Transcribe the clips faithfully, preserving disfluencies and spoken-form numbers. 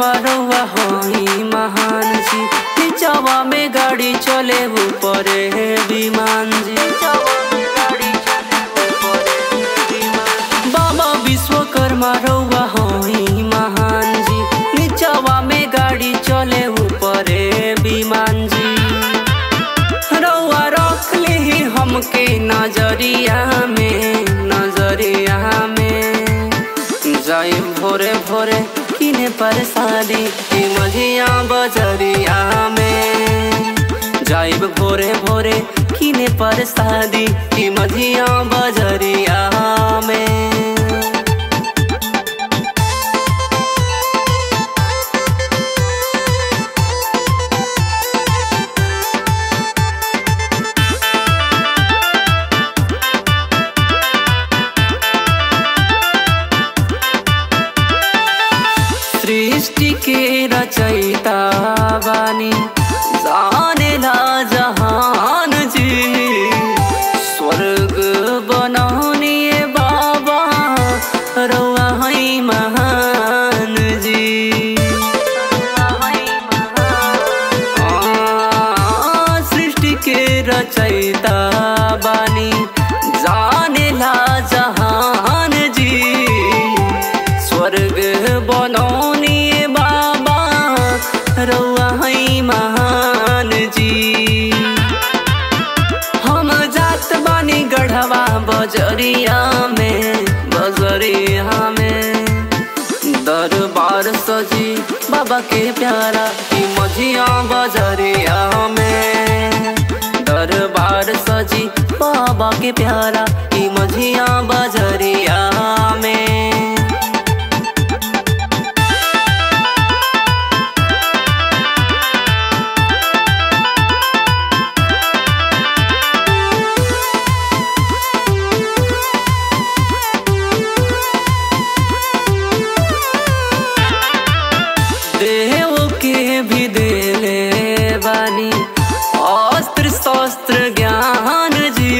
मरुआ होई महान जी, नीचवा में गाड़ी चले ऊपरे विमान जी। बाबा विश्वकर्मा रउआ होई महान जी, नीचवा में गाड़ी चले ऊपरे विमान जी। रउआ रख ली हमके नजरिया में, नजरिया में जाए भोरे भोरे किने परसाली की मझिया बजरिया में, जाइब भोरे भोरे किने परसाली की मझिया बजरिया में। सृष्टि के रचयिता बानी जाने ला जहान जी, स्वर्ग बनाने बाबा रउआ हई महान जी। सृष्टि के रचयिता बानी जाने ला जहान जी, स्वर्ग बनाने रउआ हई महान जी। हम जात बानी गढ़वा बजरिया में, बजरिया में दरबार सजी बाबा के प्यारा की मझिया बजरिया में, दरबार सजी बाबा के प्यारा की मझिया बजरिया में। देव के भी देले बानी अस्त्र शस्त्र ज्ञान जी,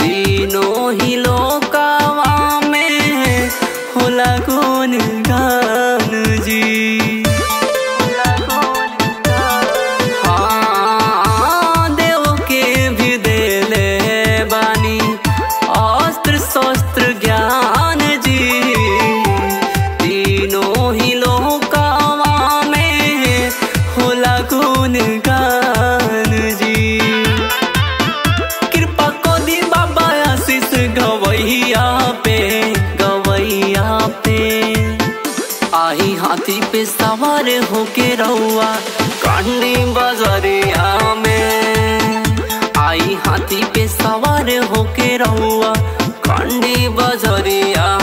तीनों ही लोकावा में होला गुणगान जी। हाँ देव के भी देले बानी अस्त्र शस्त्र ज्ञान जी, तीनों ही गुणगान जी। कृपा को दी बाबा आशीष गवैया पे, गवैया पे आई हाथी पे सवार होके रउआ कांडी बजरिया में, आई हाथी पे सवार होके रउआ कांडी बजरिया।